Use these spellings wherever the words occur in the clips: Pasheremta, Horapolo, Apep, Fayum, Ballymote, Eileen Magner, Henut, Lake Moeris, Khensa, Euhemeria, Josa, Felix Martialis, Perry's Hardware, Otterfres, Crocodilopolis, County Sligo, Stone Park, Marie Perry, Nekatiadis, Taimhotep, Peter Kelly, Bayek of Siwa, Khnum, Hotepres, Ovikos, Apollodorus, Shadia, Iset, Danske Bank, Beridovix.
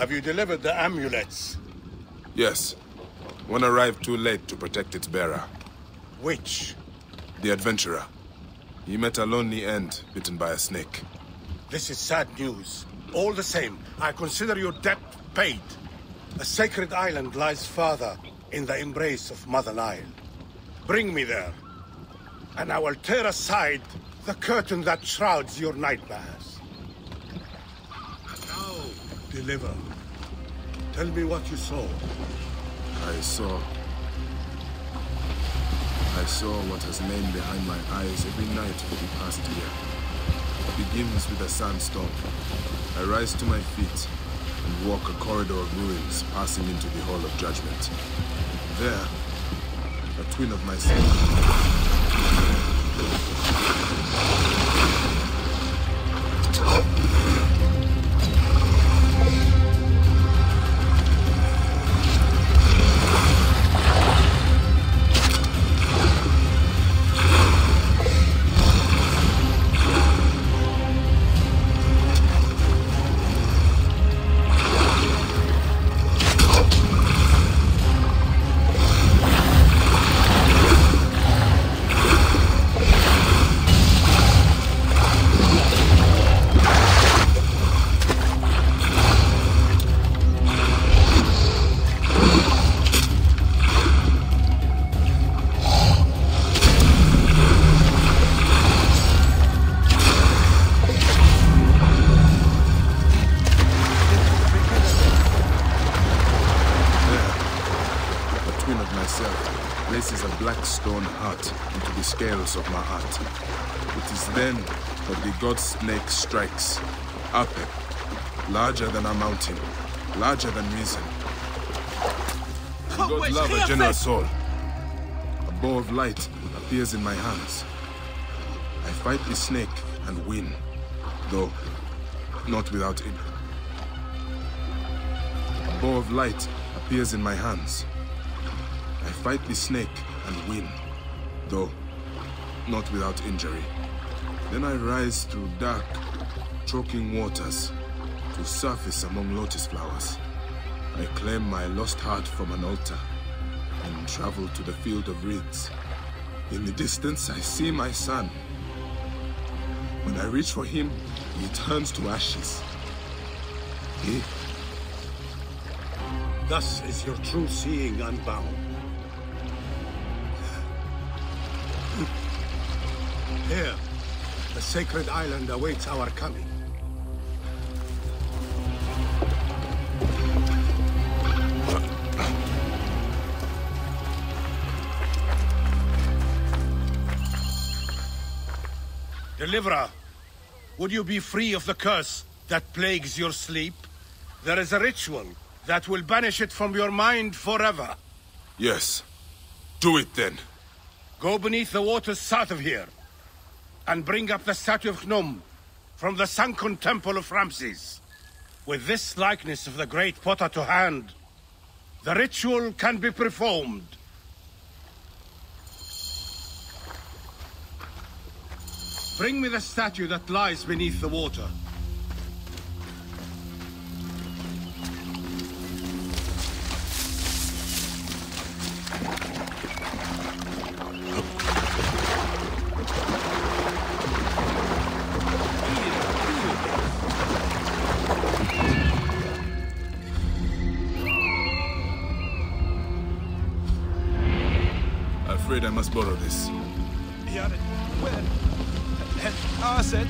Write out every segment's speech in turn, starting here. Have you delivered the amulets? Yes. One arrived too late to protect its bearer. Which? The adventurer. He met a lonely end, bitten by a snake. This is sad news. All the same, I consider your debt paid. A sacred island lies farther in the embrace of Mother Nile. Bring me there, and I will tear aside the curtain that shrouds your nightmares. Now, deliver. Tell me what you saw. I saw what has lain behind my eyes every night for the past year. It begins with a sandstorm. I rise to my feet and walk a corridor of ruins passing into the Hall of Judgment. There, a twin of myself. Of my heart. It is then that the god snake strikes. Apep, larger than a mountain, larger than reason. The god love a generous soul. A bow of light appears in my hands. I fight the snake and win, though not without it. A bow of light appears in my hands. I fight the snake and win, though not without injury. Then I rise through dark, choking waters to surface among lotus flowers. I claim my lost heart from an altar and travel to the field of reeds. In the distance, I see my son. When I reach for him, he turns to ashes. He... Thus is your true seeing unbound. Here, the sacred island awaits our coming. Deliverer, would you be free of the curse that plagues your sleep? There is a ritual that will banish it from your mind forever. Yes. Do it then. Go beneath the waters south of here, and bring up the statue of Khnum from the sunken temple of Ramses. With this likeness of the great potter to hand, the ritual can be performed. Bring me the statue that lies beneath the water. I must borrow this. Yeah, well, I said.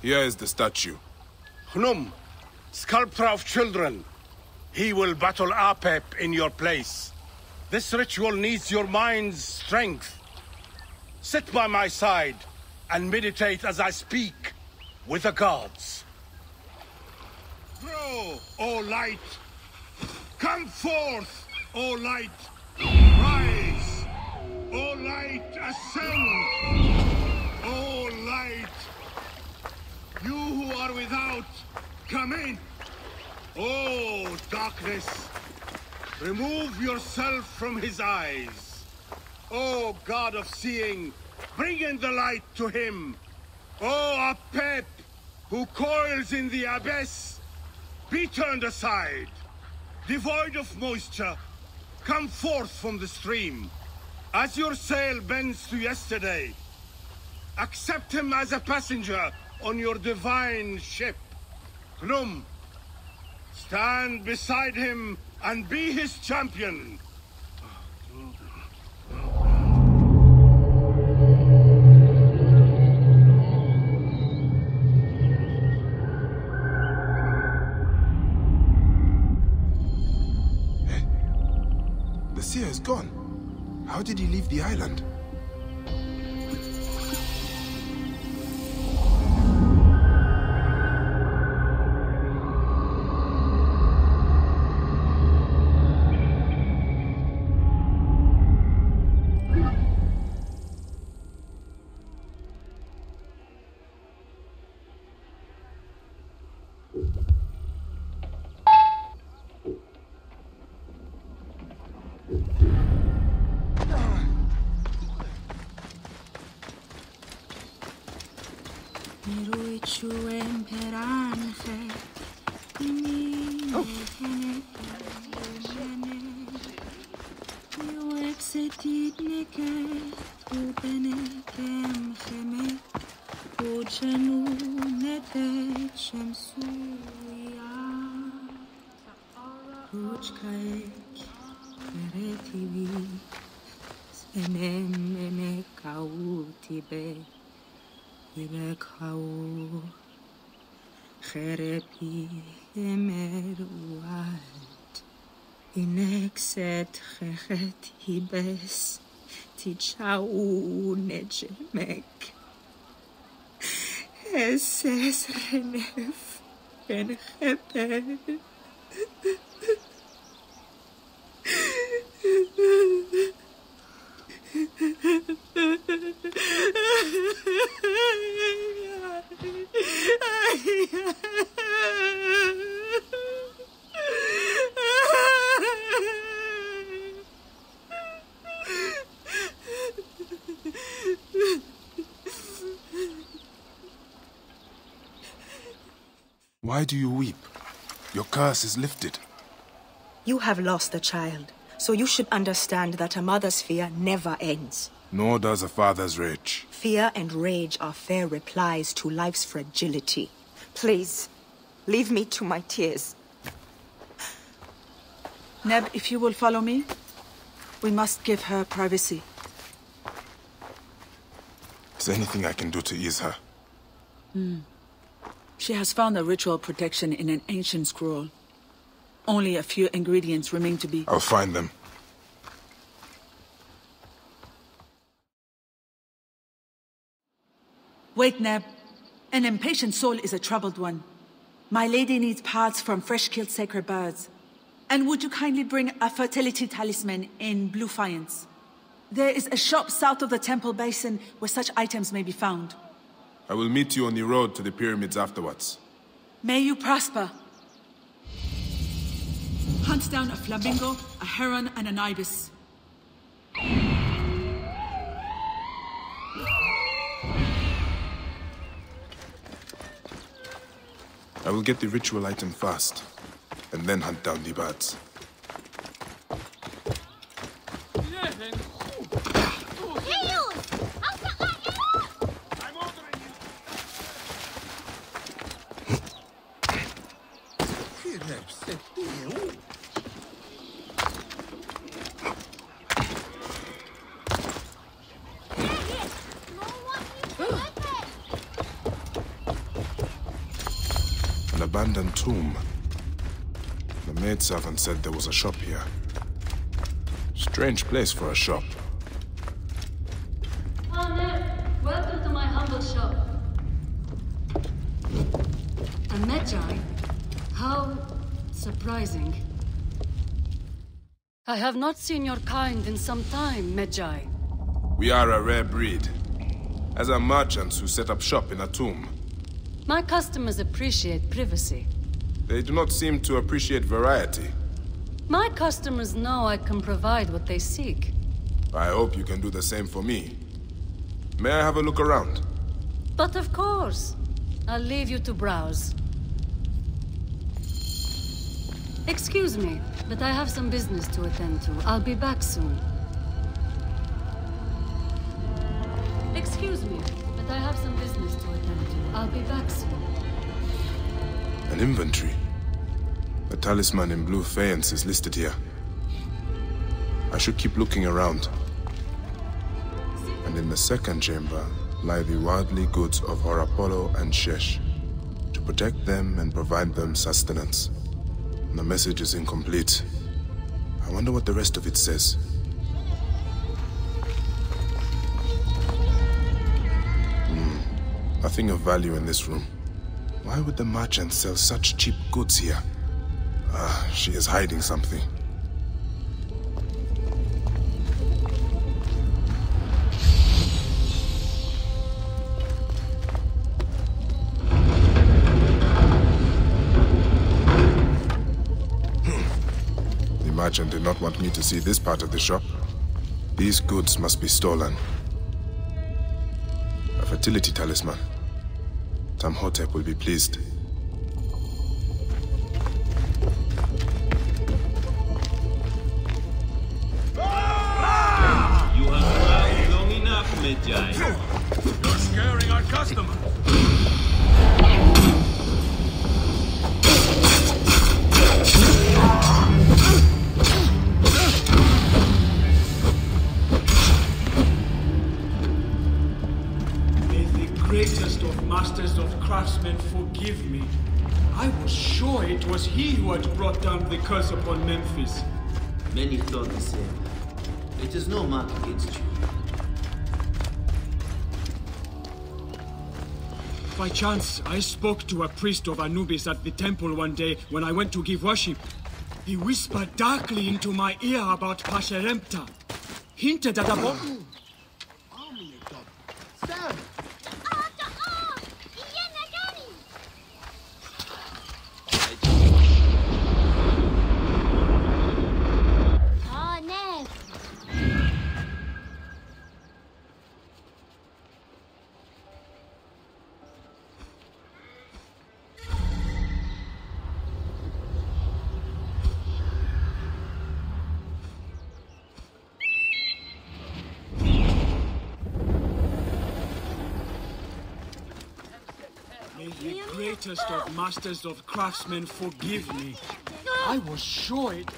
Here is the statue. Khnum, sculptor of children. He will battle Apep in your place. This ritual needs your mind's strength. Sit by my side and meditate as I speak with the gods. Grow, O light! Come forth, O light! Rise! O light, ascend! O light! You who are without, come in! O darkness! Remove yourself from his eyes! O god of seeing, bring in the light to him! O Apep, who coils in the abyss, be turned aside! Devoid of moisture, come forth from the stream! As your sail bends to yesterday, accept him as a passenger on your divine ship. Khnum, stand beside him and be his champion. Hey, the seer is gone. How did he leave the island? Hibes Tichau Nejemek Esses Renef and Hepe Why do you weep? Your curse is lifted. You have lost a child, so you should understand that a mother's fear never ends. Nor does a father's rage. Fear and rage are fair replies to life's fragility. Please, leave me to my tears. Neb, if you will follow me, we must give her privacy. Is there anything I can do to ease her? She has found a ritual protection in an ancient scroll. Only a few ingredients remain to be... I'll find them. Wait, Neb. An impatient soul is a troubled one. My lady needs parts from fresh-killed sacred birds. And would you kindly bring a fertility talisman in blue faience? There is a shop south of the temple basin where such items may be found. I will meet you on the road to the pyramids afterwards. May you prosper. Hunt down a flamingo, a heron, and an ibis. I will get the ritual item first, and then hunt down the birds. abandoned tomb. The maidservant said there was a shop here. Strange place for a shop. Hane, welcome to my humble shop. A Medjay? How surprising. I have not seen your kind in some time, Medjay. We are a rare breed. As are merchants who set up shop in a tomb. My customers appreciate privacy. They do not seem to appreciate variety. My customers know I can provide what they seek. I hope you can do the same for me. May I have a look around? But of course. I'll leave you to browse. Excuse me, but I have some business to attend to. I'll be back soon. Excuse me, but I have some business to attend to. I'll be back soon. An inventory. A talisman in blue faience is listed here. I should keep looking around. And in the second chamber lie the worldly goods of Horapolo and Shesh, to protect them and provide them sustenance. And the message is incomplete. I wonder what the rest of it says. Nothing of value in this room. Why would the merchant sell such cheap goods here? Ah, she is hiding something. The merchant did not want me to see this part of the shop. These goods must be stolen. A fertility talisman. Taimhotep will be pleased. Curse upon Memphis. Many thought the same. It is no mark against you. By chance, I spoke to a priest of Anubis at the temple one day when I went to give worship. He whispered darkly into my ear about Pasheremta. Hinted at a bomb. Of masters of craftsmen, forgive me. I was sure it.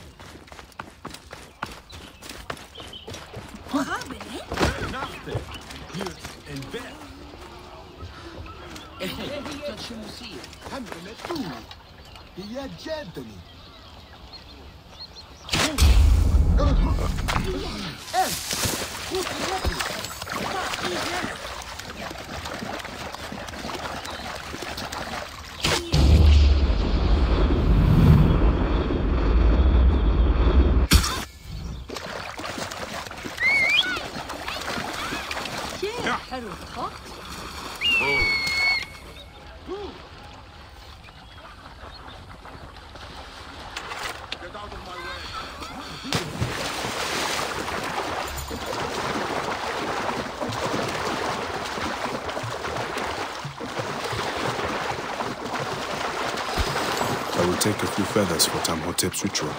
Take a few feathers for Taimhotep's ritual.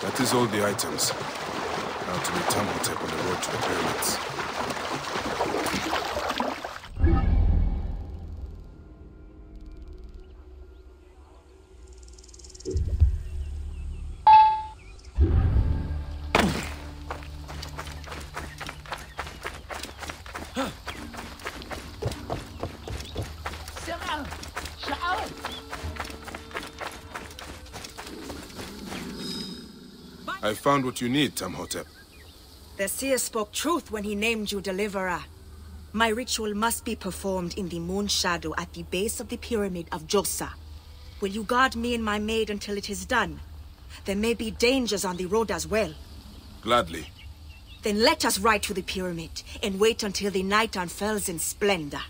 That is all the items. Now to meet Taimhotep on the road to the pyramids. I found what you need, Taimhotep. The seer spoke truth when he named you Deliverer. My ritual must be performed in the moon shadow at the base of the pyramid of Josa. Will you guard me and my maid until it is done? There may be dangers on the road as well. Gladly. Then let us ride to the pyramid and wait until the night unfurls in splendor.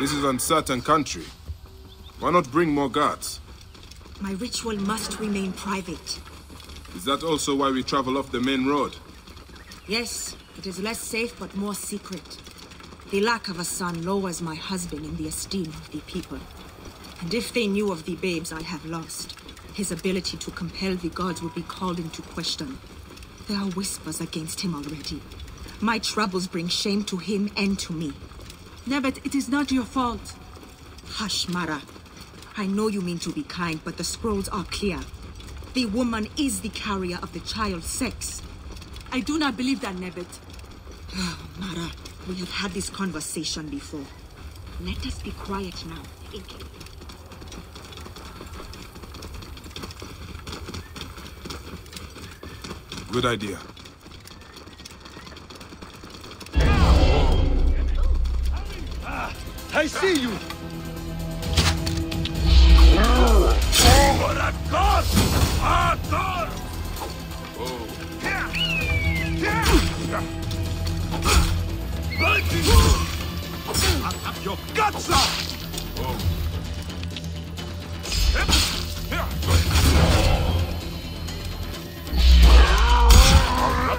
This is uncertain country. Why not bring more guards? My ritual must remain private. Is that also why we travel off the main road? Yes, it is less safe but more secret. The lack of a son lowers my husband in the esteem of the people. And if they knew of the babes I have lost, his ability to compel the gods would be called into question. There are whispers against him already. My troubles bring shame to him and to me. Nebet, it is not your fault. Hush, Mara. I know you mean to be kind, but the scrolls are clear. The woman is the carrier of the child's sex. I do not believe that, Nebet. Oh, Mara, we have had this conversation before. Let us be quiet now. Good idea. I see you! I'll have your guts up! I'll have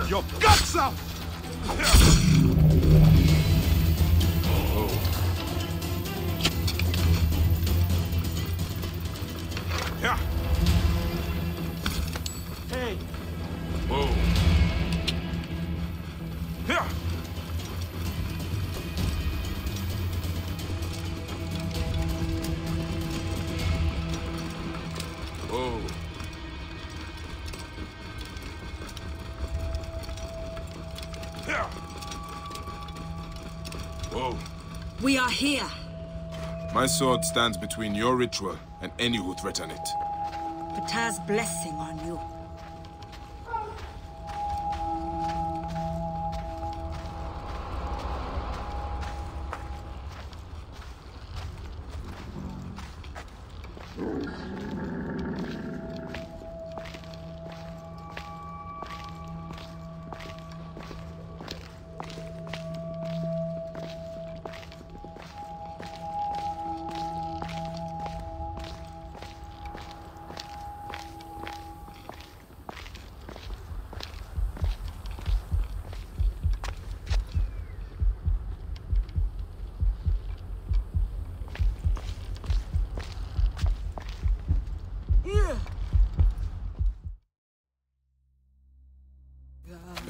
your guts up! We are here. My sword stands between your ritual and any who threaten it. Ptah's blessing on you.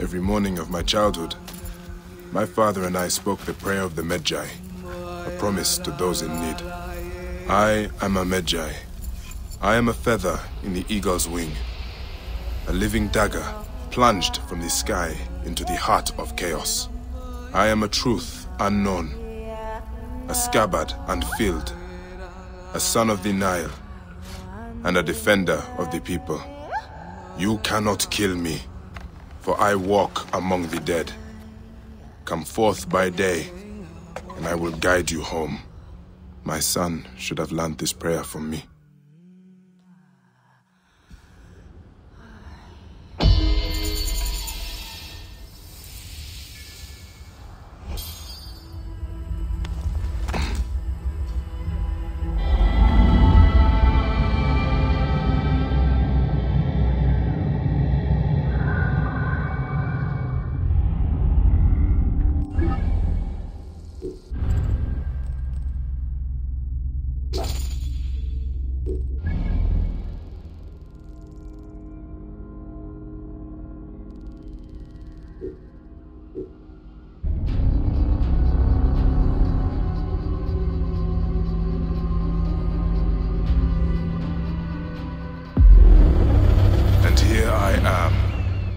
Every morning of my childhood, my father and I spoke the prayer of the Medjay, a promise to those in need. I am a Medjay. I am a feather in the eagle's wing, a living dagger plunged from the sky into the heart of chaos. I am a truth unknown, a scabbard unfilled, a son of the Nile, and a defender of the people. You cannot kill me, for I walk among the dead. Come forth by day, and I will guide you home. My son should have learned this prayer from me.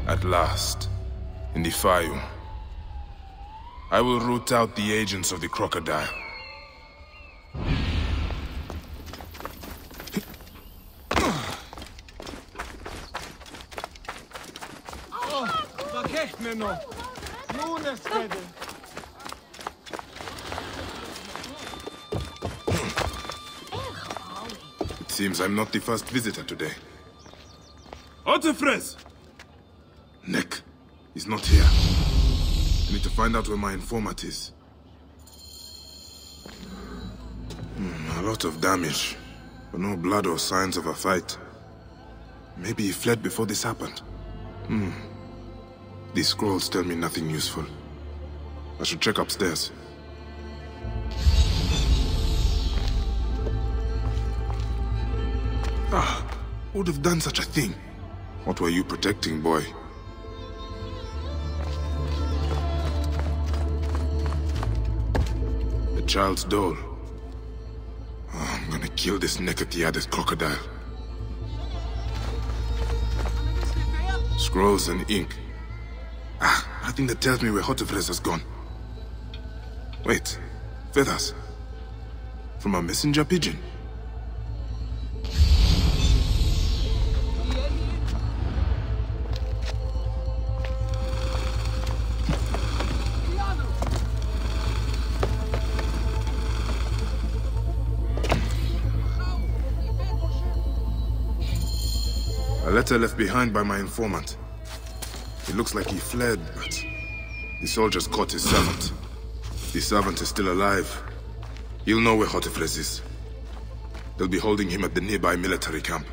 At last, in the Fayum, I will root out the agents of the crocodile. It seems I'm not the first visitor today. Otterfres! Nek is not here. I need to find out where my informant is. A lot of damage, but no blood or signs of a fight. Maybe he fled before this happened. These scrolls tell me nothing useful. I should check upstairs. Ah, would have done such a thing. What were you protecting, boy? The child's doll. Oh, I'm gonna kill this Nekatiadis crocodile. Scrolls and ink. Nothing that tells me where Hotepres has gone. Wait, feathers. From a messenger pigeon. A letter left behind by my informant. It looks like he fled, but the soldiers caught his servant. If the servant is still alive, he'll know where Hotepres is. They'll be holding him at the nearby military camp.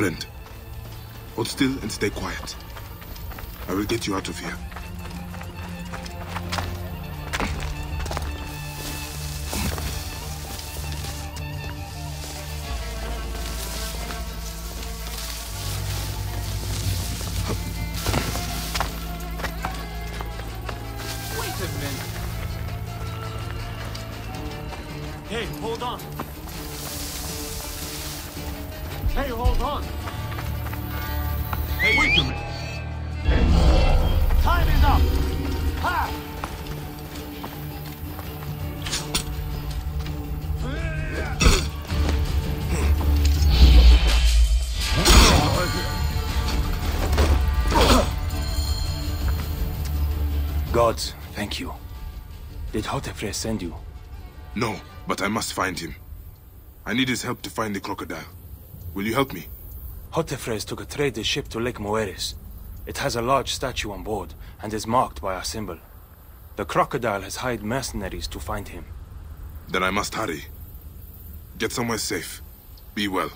Friend, hold still and stay quiet. I will get you out of here. Wait a minute. Hey, hold on. Hey, hold on! Hey, wait a minute! Time is up! Ha! Gods, thank you. Did Hotepres send you? No, but I must find him. I need his help to find the crocodile. Will you help me? Hotepres took a trader's ship to Lake Moeris. It has a large statue on board, and is marked by our symbol. The crocodile has hired mercenaries to find him. Then I must hurry. Get somewhere safe. Be well.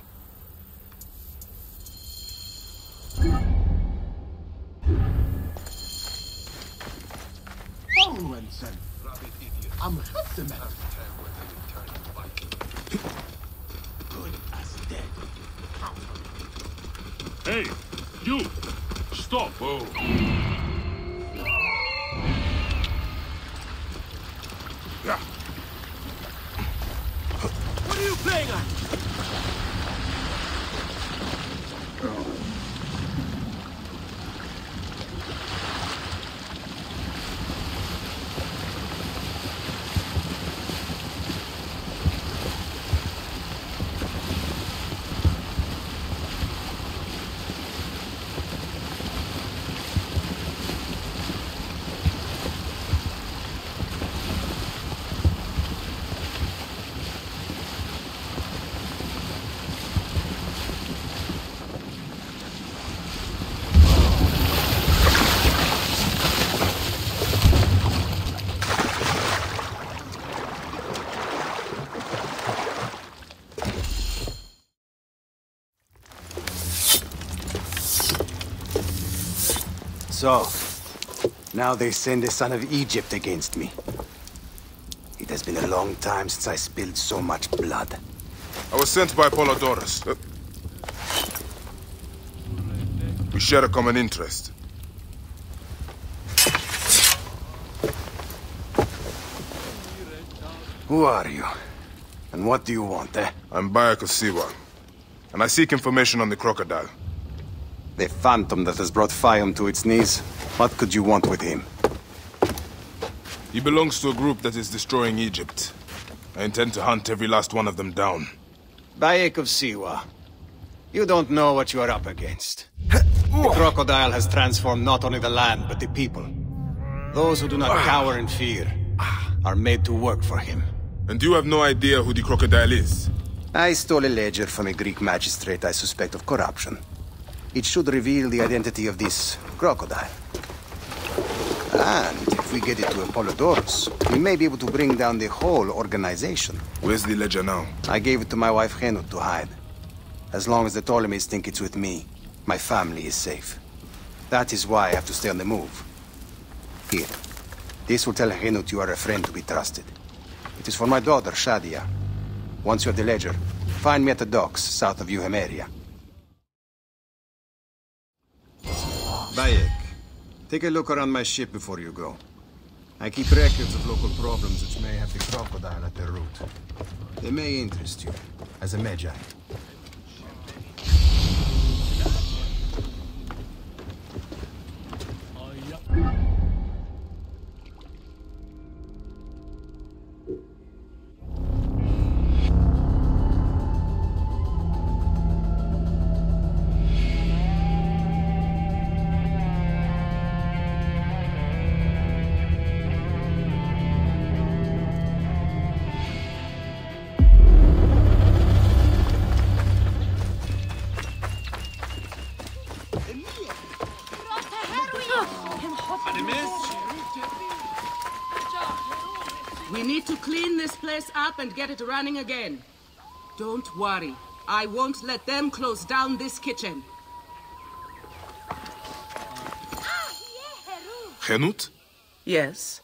Hey, you! Stop! Whoa. Yeah. What are you playing at? So, now they send a son of Egypt against me. It has been a long time since I spilled so much blood. I was sent by Apollodorus. We share a common interest. Who are you? And what do you want, eh? I'm Bayek of Siwa, and I seek information on the crocodile. The phantom that has brought Fayum to its knees. What could you want with him? He belongs to a group that is destroying Egypt. I intend to hunt every last one of them down. Bayek of Siwa, you don't know what you are up against. The crocodile has transformed not only the land, but the people. Those who do not cower in fear are made to work for him. And you have no idea who the crocodile is? I stole a ledger from a Greek magistrate I suspect of corruption. It should reveal the identity of this crocodile. And if we get it to Apollodorus, we may be able to bring down the whole organization. Where's the ledger now? I gave it to my wife Henut to hide. As long as the Ptolemies think it's with me, my family is safe. That is why I have to stay on the move. Here. This will tell Henut you are a friend to be trusted. It is for my daughter, Shadia. Once you have the ledger, find me at the docks south of Euhemeria. Bayek, take a look around my ship before you go. I keep records of local problems which may have the crocodile at their root. They may interest you, as a Medjay. Up and get it running again. Don't worry, I won't let them close down this kitchen. Henut? Yes?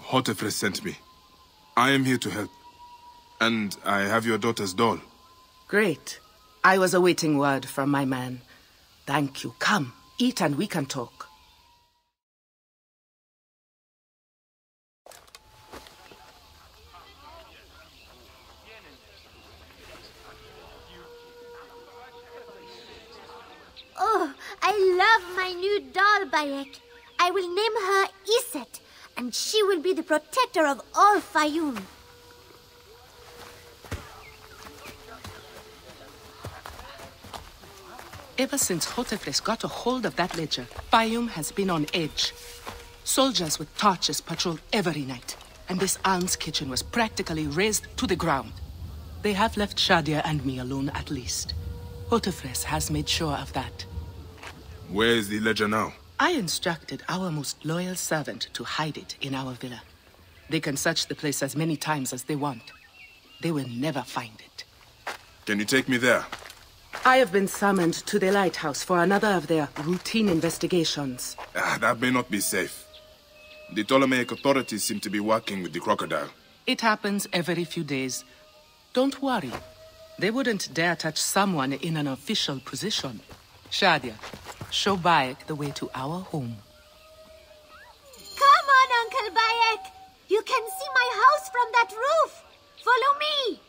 Hotepres sent me. I am here to help. And I have your daughter's doll. Great. I was awaiting word from my man. Thank you. Come, eat and we can talk. I love my new doll, Bayek. I will name her Iset, and she will be the protector of all Fayum. Ever since Hotepres got a hold of that ledger, Fayum has been on edge. Soldiers with torches patrol every night, and this alms kitchen was practically razed to the ground. They have left Shadia and me alone at least. Otterfres has made sure of that. Where is the ledger now? I instructed our most loyal servant to hide it in our villa. They can search the place as many times as they want. They will never find it. Can you take me there? I have been summoned to the lighthouse for another of their routine investigations. That may not be safe. The Ptolemaic authorities seem to be working with the crocodile. It happens every few days. Don't worry. They wouldn't dare touch someone in an official position. Shadia, show Bayek the way to our home. Come on, Uncle Bayek! You can see my house from that roof! Follow me!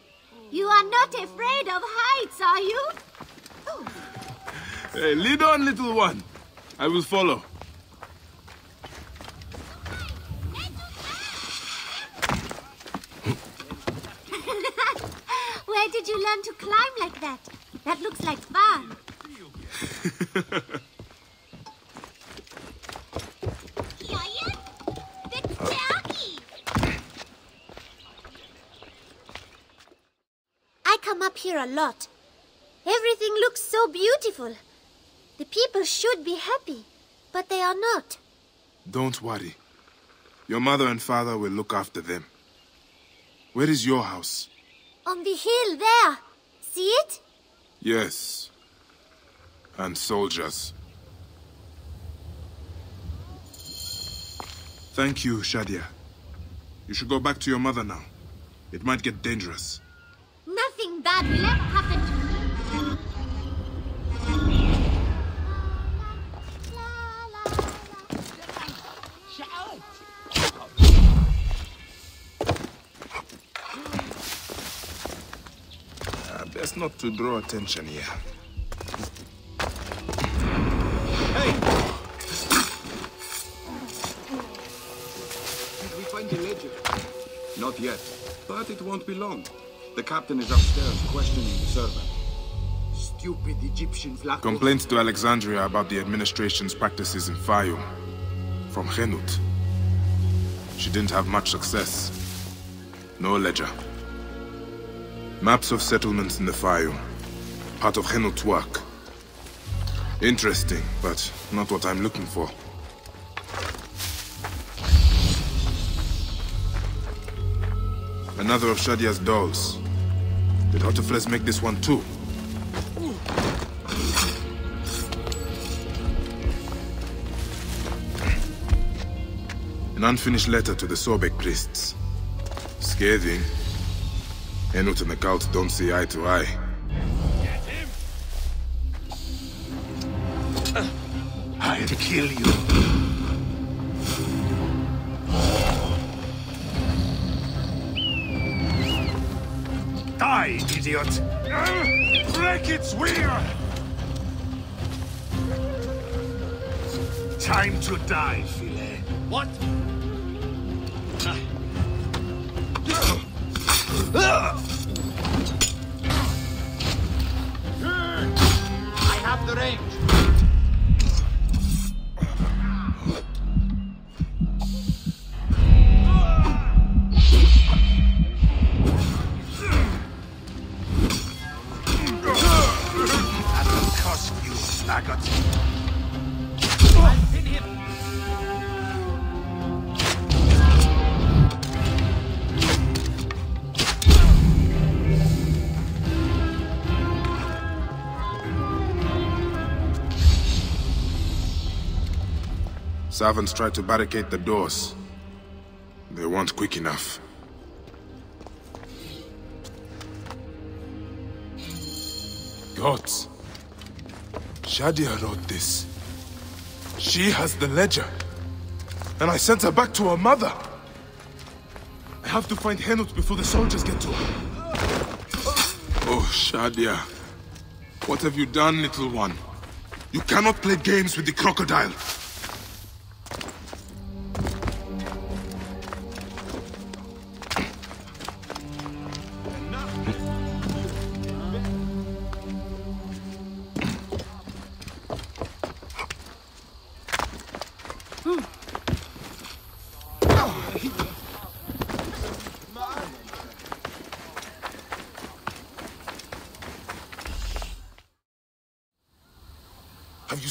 You are not afraid of heights, are you? Oh. Hey, lead on, little one. I will follow. Where did you learn to climb like that? That looks like fun. I come up here a lot. Everything looks so beautiful. The people should be happy, but they are not. Don't worry. Your mother and father will look after them. Where is your house? On the hill there. See it? Yes. And soldiers. Thank you, Shadia. You should go back to your mother now. It might get dangerous. Nothing bad will ever happen to me. Best not to draw attention here. Not yet, but it won't be long. The captain is upstairs questioning the servant. Stupid Egyptian flag. Complaints to Alexandria about the administration's practices in Fayum from Henut. She didn't have much success. No ledger. Maps of settlements in the Fayum. Part of Henut's work. Interesting, but not what I'm looking for. Another of Shadia's dolls. Did Otterfres make this one too? An unfinished letter to the Sobek priests. Scathing. Henut and the cult don't see eye to eye. Get him! I'll kill you. Die, idiot! Break its wheel! Time to die, Filet. What? I have the range. Servants tried to barricade the doors. They weren't quick enough. Gods! Shadia wrote this. She has the ledger. And I sent her back to her mother. I have to find Henut before the soldiers get to her. Oh, Shadia. What have you done, little one? You cannot play games with the crocodile.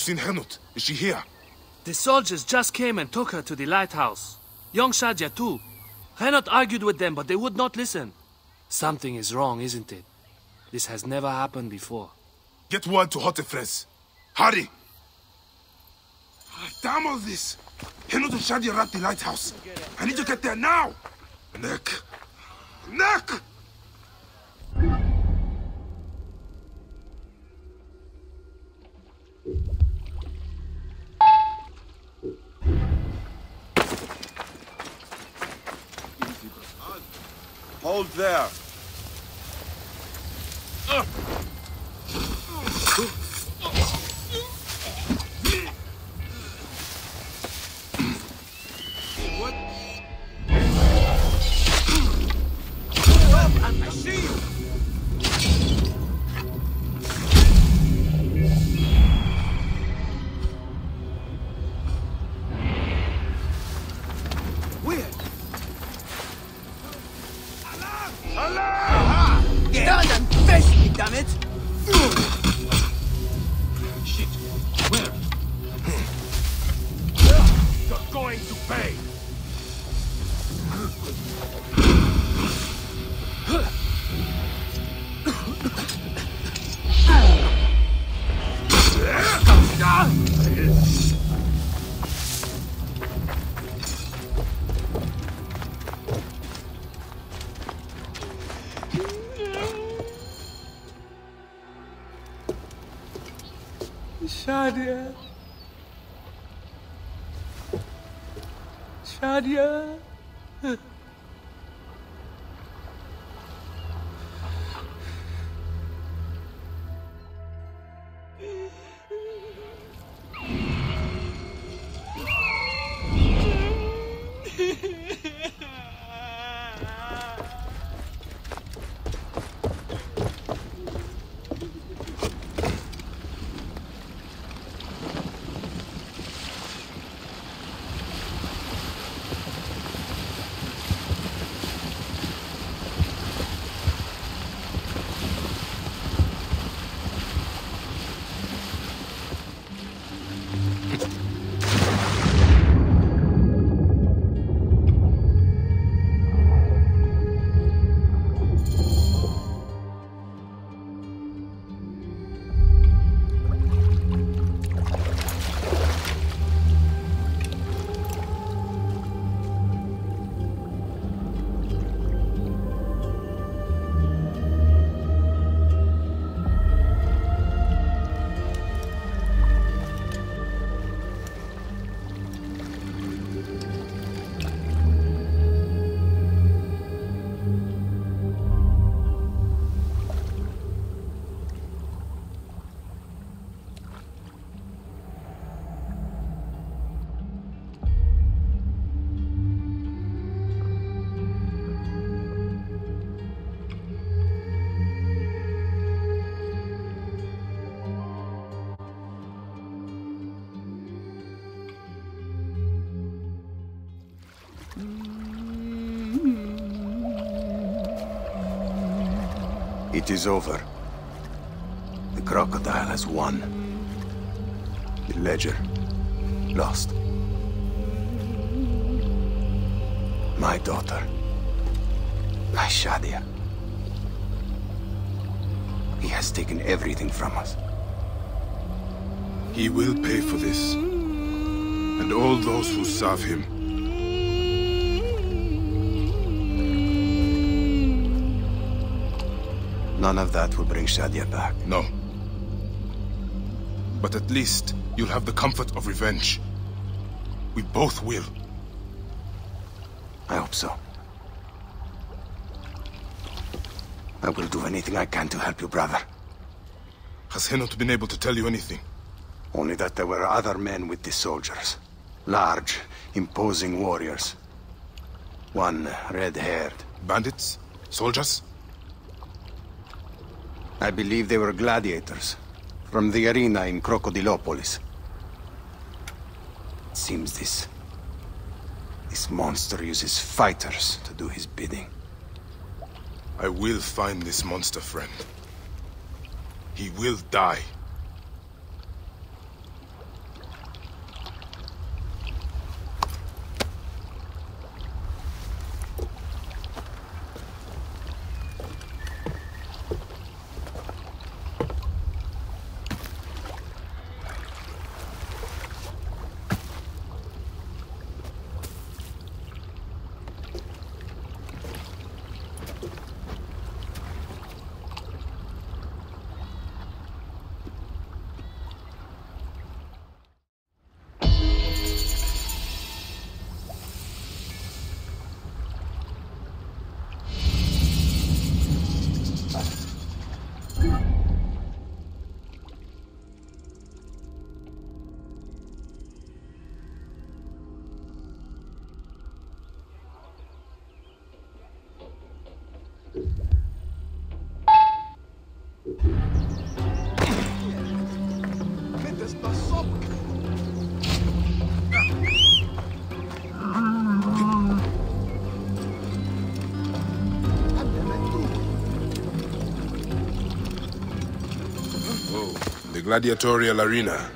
Seen Henut. Is she here? The soldiers just came and took her to the lighthouse. Young Shadia too. Henut argued with them, but they would not listen. Something is wrong, isn't it? This has never happened before. Get word to Hotepres. Hurry! Damn all this! Henut and Shadia are at the lighthouse. I need to get there now! Nek! Hold there. What? I see you. Shadia. Shadia. It is over. The crocodile has won. The ledger lost. My daughter, my Shadia. He has taken everything from us. He will pay for this, and all those who serve him. None of that will bring Shadia back. No. But at least you'll have the comfort of revenge. We both will. I hope so. I will do anything I can to help you, brother. Has Henut been able to tell you anything? Only that there were other men with the soldiers. Large, imposing warriors. One red-haired. Bandits? Soldiers? I believe they were gladiators, from the arena in Crocodilopolis. It seems this monster uses fighters to do his bidding. I will find this monster, friend. He will die. Gladiatorial arena.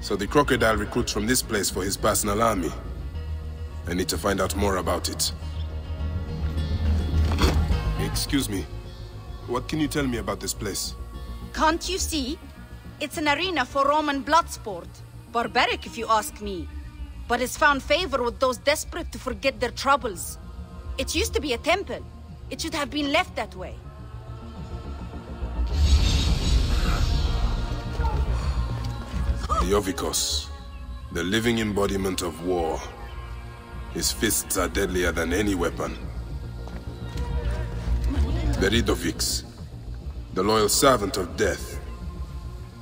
So the crocodile recruits from this place for his personal army. I need to find out more about it. Excuse me. What can you tell me about this place? Can't you see? It's an arena for Roman bloodsport. Barbaric, if you ask me. But it's found favor with those desperate to forget their troubles. It used to be a temple. It should have been left that way. The Ovikos, the living embodiment of war. His fists are deadlier than any weapon. Beridovix, the loyal servant of death.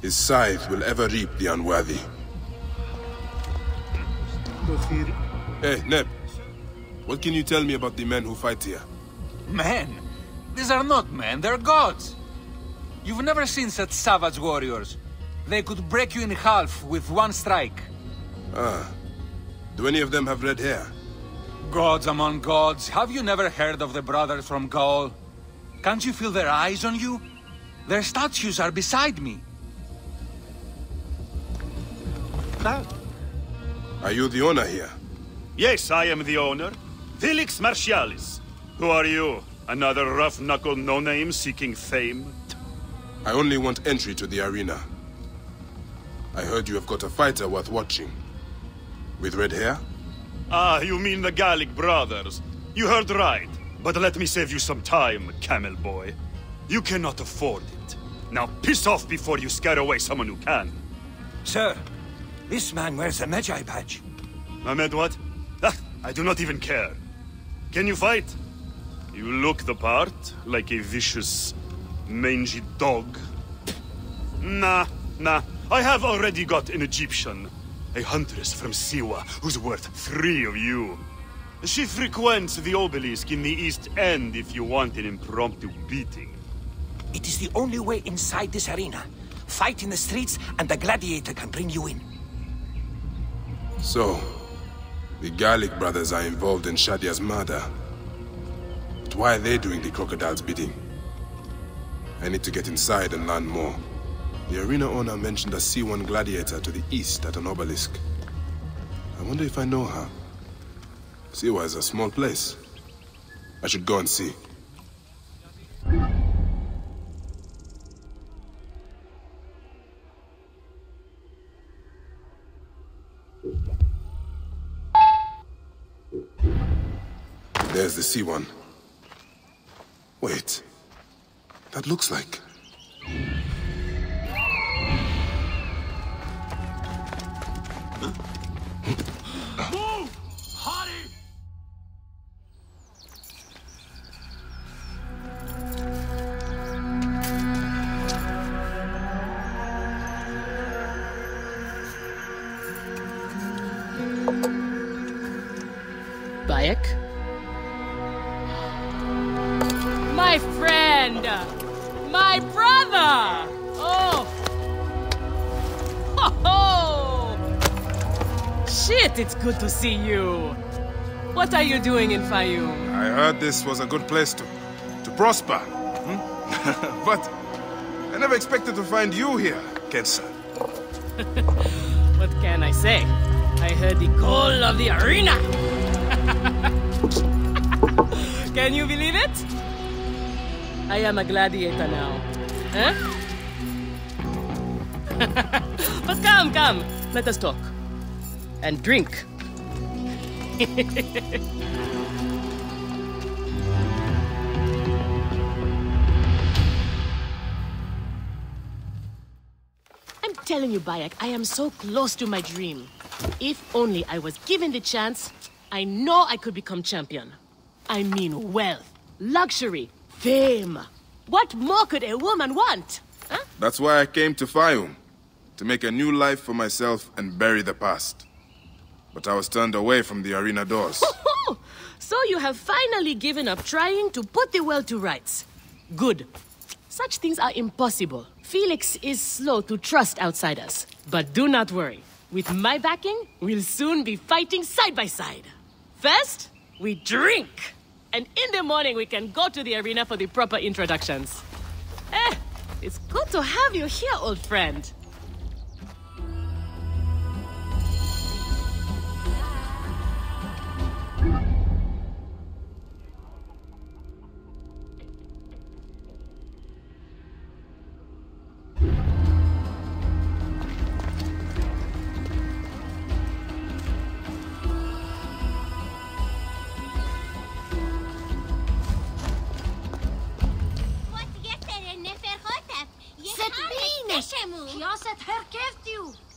His scythe will ever reap the unworthy. Hey, Neb. What can you tell me about the men who fight here? Men? These are not men, they're gods. You've never seen such savage warriors. They could break you in half with one strike. Ah. Do any of them have red hair? Gods among gods, have you never heard of the brothers from Gaul? Can't you feel their eyes on you? Their statues are beside me. Ah. Are you the owner here? Yes, I am the owner. Felix Martialis. Who are you? Another rough-knuckle no-name seeking fame? I only want entry to the arena. I heard you have got a fighter worth watching. With red hair? Ah, you mean the Gallic brothers. You heard right. But let me save you some time, camel boy. You cannot afford it. Now piss off before you scare away someone who can. Sir, this man wears a Medjay badge. A Med what? Ah, I do not even care. Can you fight? You look the part, like a vicious, mangy dog. Nah. I have already got an Egyptian. A huntress from Siwa, who's worth 3 of you. She frequents the obelisk in the East End if you want an impromptu beating. It is the only way inside this arena. Fight in the streets and the gladiator can bring you in. So, the Gallic brothers are involved in Shadia's murder. But why are they doing the crocodile's bidding? I need to get inside and learn more. The arena owner mentioned a C1 gladiator to the east at an obelisk. I wonder if I know her. Siwa is a small place. I should go and see. There's the C1. Wait. That looks like... Bayek? My friend! My brother! Oh! Ho ho! Shit, it's good to see you! What are you doing in Fayum? I heard this was a good place to prosper. Hmm? But I never expected to find you here, Khensa. What can I say? I heard the call of the arena! Can you believe it? I am a gladiator now. Huh? But come, let us talk. And drink. I'm telling you, Bayek, I am so close to my dream. If only I was given the chance, I know I could become champion. I mean wealth, luxury, fame. What more could a woman want? Huh? That's why I came to Fayum. To make a new life for myself and bury the past. But I was turned away from the arena doors. So you have finally given up trying to put the world to rights. Good. Such things are impossible. Felix is slow to trust outsiders. But do not worry. With my backing, we'll soon be fighting side by side. First, we drink! And in the morning, we can go to the arena for the proper introductions. Eh, it's good to have you here, old friend. Hotep, Josa,